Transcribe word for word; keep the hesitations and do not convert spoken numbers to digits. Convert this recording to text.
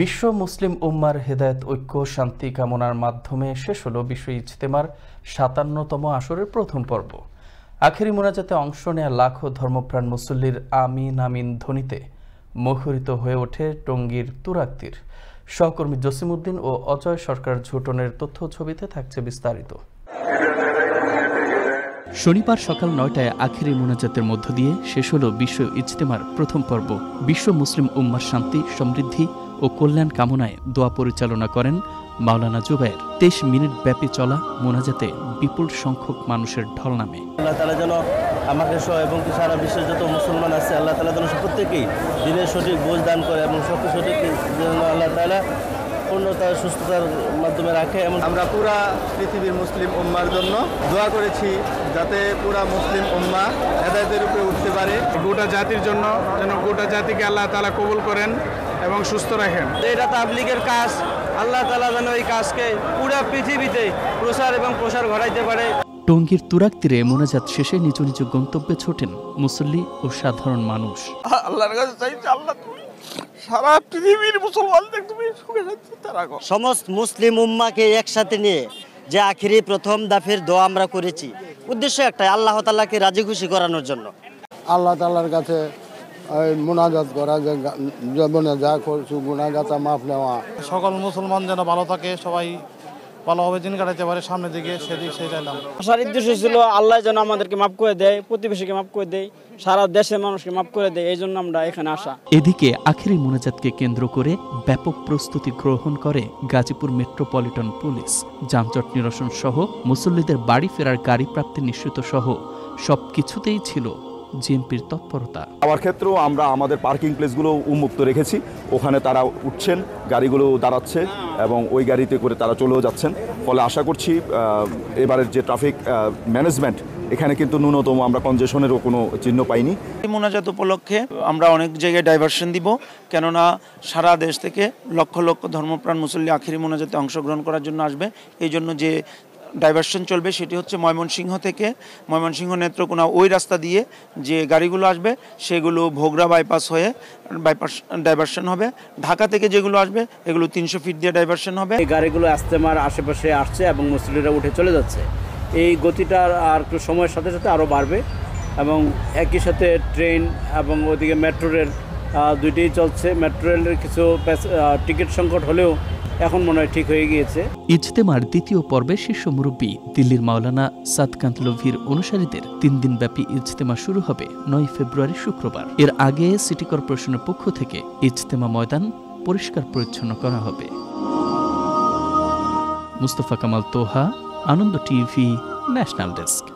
বিশ্ব মুসলিম উম্মার হেদায়েত, ঐক্য, শান্তি কামনার মাধ্যমে শেষ হলো বিশ্ব ইজতেমার সাতান্নতম আসরের প্রথম পর্ব। আখেরি মোনাজাতে অংশ নেয়া লাখো ধর্মপ্রাণ মুসল্লির আমিন আমিন ধ্বনিতে মুখরিত হয়ে ওঠে টঙ্গীর তুরাক্তির। সহকর্মী জসিমউদ্দিন ও অজয় সরকার ঝুটনের তথ্য ছবিতে থাকছে বিস্তারিত। শনিবার সকাল নয়টায় আখেরি মোনাজাতের মধ্য দিয়ে শেষ হলো বিশ্ব ইজতেমার প্রথম পর্ব। বিশ্ব মুসলিম উম্মার শান্তি, সমৃদ্ধি ও কল্যাণ কামনায় দোয়া পরিচালনা করেন মাওলানা জুবায়ের। তেইশ মিনিট ব্যাপী চলা মোনাজাতে বিপুল সংখ্যক মানুষের ঢল নামে। আল্লাহ তাআলা যেন আমাকে সহ এবং সারা বিশ্বের যত মুসলমান আছে আল্লাহ তাআলা যেন প্রত্যেকেই দিনের সঠিক বোঝ দান করে এবং সঠিক সঠিক আল্লাহ তাআলা পূর্ণতার সুস্থতার মাধ্যমে রাখে। এবং আমরা পুরা পৃথিবীর মুসলিম উম্মার জন্য দোয়া করেছি যাতে পুরা মুসলিম উম্মা হেদায়েতের উপরে উঠতে পারে। গোটা জাতির জন্য যেন গোটা জাতিকে আল্লাহ তাআলা কবুল করেন এবং সুস্থ রাখেন। এটা তাবলীগের কাজ, আল্লাহ তাআলা যেন এই কাজকে পুরা পৃথিবীতে প্রসার এবং প্রসার ঘটাইতে পারে। টঙ্গীর তুরাক তীরে মোনাজাত শেষে নিজ নিজ গন্তব্যে ছোটেন মুসল্লি ও সাধারণ মানুষ। আল্লাহর কাছে চাইছি, আল্লাহ তুমি সারা পৃথিবীর মুসলমানদের তুমি সুখে শান্তিতে রাখো। সমস্ত মুসলিম উম্মাকে একসাথে নিয়ে যে আখেরি প্রথম দাফের দোয়া আমরা করেছি, উদ্দেশ্য একটাই, আল্লাহ তাআলাকে রাজি খুশি করানোর জন্য। আল্লাহ তাআলার কাছে মোনাজাত করা, জীবনে যা করছি গুনাহগাতা মাফ নেওয়া, সকল মুসলমান যেন ভালো থাকে, সবাই ভালোভাবে দিন কাটাতে পারে সামনের দিকে সেদিক সেই চাইলাম। আসার উদ্দেশ্য ছিল আল্লাহ যেন আমাদেরকে মাফ করে দেয়, প্রতিবেশীকে মাফ করে দেয়, সারা দেশের মানুষকে মাফ করে দেয়, এই জন্য আমরা এখানে আসা। এদিকে আখেরি মোনাজাতকে কেন্দ্র করে ব্যাপক প্রস্তুতি গ্রহণ করে গাজীপুর মেট্রোপলিটন পুলিশ। যানজট নিরসন সহ মুসল্লিদের বাড়ি ফেরার গাড়ি প্রাপ্তি নিশ্চিত সহ সব কিছুতেই ছিল জিএমপির তৎপরতা। আমার ক্ষেত্রেও আমরা আমাদের পার্কিং প্লেসগুলো উন্মুক্ত রেখেছি, ওখানে তারা উঠছেন, গাড়িগুলো দাঁড়াচ্ছে এবং ওই গাড়িতে করে তারা চলেও যাচ্ছেন। ফলে আশা করছি এবারের যে ট্রাফিক ম্যানেজমেন্ট, এখানে কিন্তু ন্যূনতম আমরা কনজেশনেরও কোনো চিহ্ন পাইনি। মোনাজাত উপলক্ষে আমরা অনেক জায়গায় ডাইভারশন দিব, কেননা সারা দেশ থেকে লক্ষ লক্ষ ধর্মপ্রাণ মুসল্লি আখেরি মোনাজাতে অংশগ্রহণ করার জন্য আসবে। এই জন্য যে ডাইভারশন চলবে সেটি হচ্ছে ময়মনসিংহ থেকে ময়মনসিংহ নেত্রকোনা ওই রাস্তা দিয়ে যে গাড়িগুলো আসবে সেগুলো ভোগরা বাইপাস হয়ে বাইপাস ডাইভারশন হবে। ঢাকা থেকে যেগুলো আসবে এগুলো তিনশো ফিট দিয়ে ডাইভারশন হবে। এই গাড়িগুলো ইজতেমার আশেপাশে আসছে এবং মুসল্লিরা উঠে চলে যাচ্ছে। এই গতিটা আর একটু সময়ের সাথে সাথে আরও বাড়বে এবং একই সাথে ট্রেন এবং ওদিকে মেট্রো রেল দুইটাই চলছে। মেট্রো রেলের কিছু টিকিট সংকট হলেও এখন মনে হয় ঠিক হয়ে গিয়েছে। ইজতেমার দ্বিতীয় পর্বে শীর্ষ মুরব্বী দিল্লির মাওলানা সাতকান্তলভীর অনুসারীদের তিন দিন ব্যাপী ইজতেমা শুরু হবে নয় ফেব্রুয়ারি শুক্রবার। এর আগে সিটি কর্পোরেশনের পক্ষ থেকে ইজতেমা ময়দান পরিষ্কার পরিচ্ছন্ন করা হবে। Mustafa Kamal, Ananda TV, national desk.